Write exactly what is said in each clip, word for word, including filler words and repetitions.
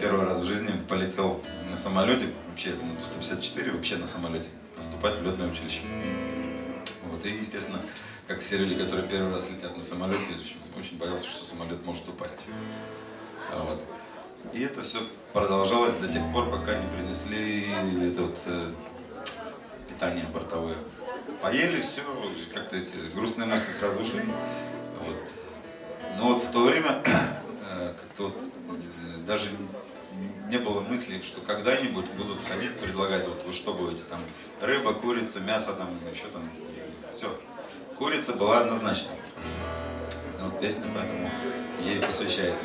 первый раз в жизни полетел на самолете, вообще на сто пятьдесят четыре, вообще на самолете, поступать в летное училище. Вот, и, естественно, как все люди, которые первый раз летят на самолете, очень боялся, что самолет может упасть. Вот. И это все продолжалось до тех пор, пока не принесли это вот, э, питание бортовое. Поели, все, как-то эти грустные мысли сразу ушли. Вот. Но вот в то время э, как-то вот, э, даже не было мысли, что когда-нибудь будут ходить, предлагать, вот вы что будете, там рыба, курица, мясо, там еще там, все. Курица была однозначно. Вот песня поэтому ей посвящается.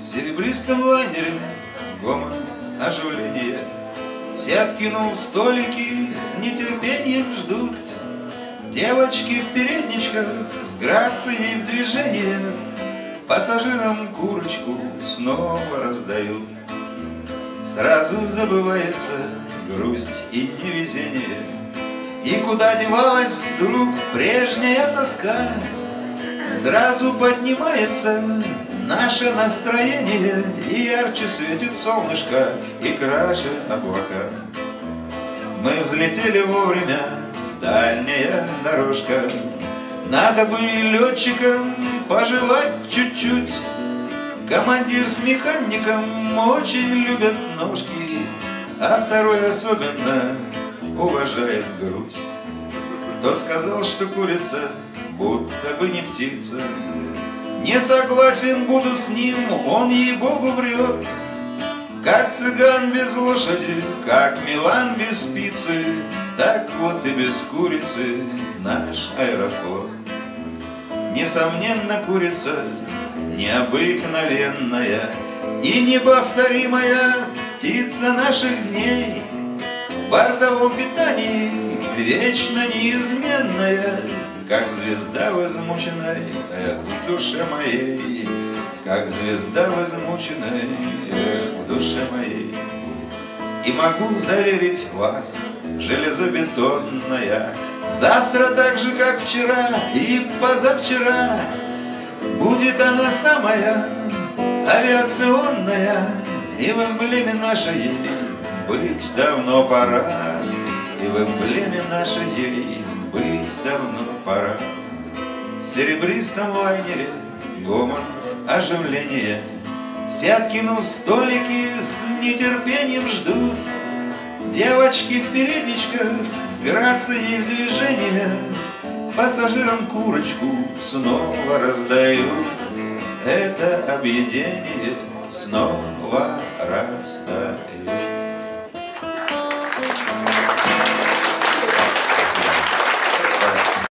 В серебристом лайнере гомон, оживление. Все, откинув столики, с нетерпением ждут. Девочки в передничках, с грацией в движении. Пассажирам курочку снова раздают. Сразу забывается грусть и невезение. И куда девалась вдруг прежняя тоска? Сразу поднимается наше настроение. И ярче светит солнышко, и краше облака. Мы взлетели вовремя, дальняя дорожка. Надо бы летчикам пожевать чуть-чуть. Командир с механиком очень любят ножки, а второй особенно уважает грудь. Кто сказал, что курица будто бы не птица? Не согласен буду с ним, он ей-богу врет. Как цыган без лошади, как Милан без спицы, так вот и без курицы наш аэрофлот. Несомненно, курица необыкновенная и неповторимая птица наших дней. В бортовом питании вечно неизменная, как звезда возмученной эх, в душе моей, как звезда возмученной эх, в душе моей. И могу заверить вас, железобетонная, завтра так же, как вчера и позавчера, будет она самая авиационная, и в эмблеме нашей быть давно пора, и в эмблеме нашей быть давно пора. В серебристом лайнере гомон, оживление. Все, откинув столики, с нетерпением ждут. Девочки в передничках, с грацией в движении. Пассажирам курочку снова раздают. Это объедение снова раздают.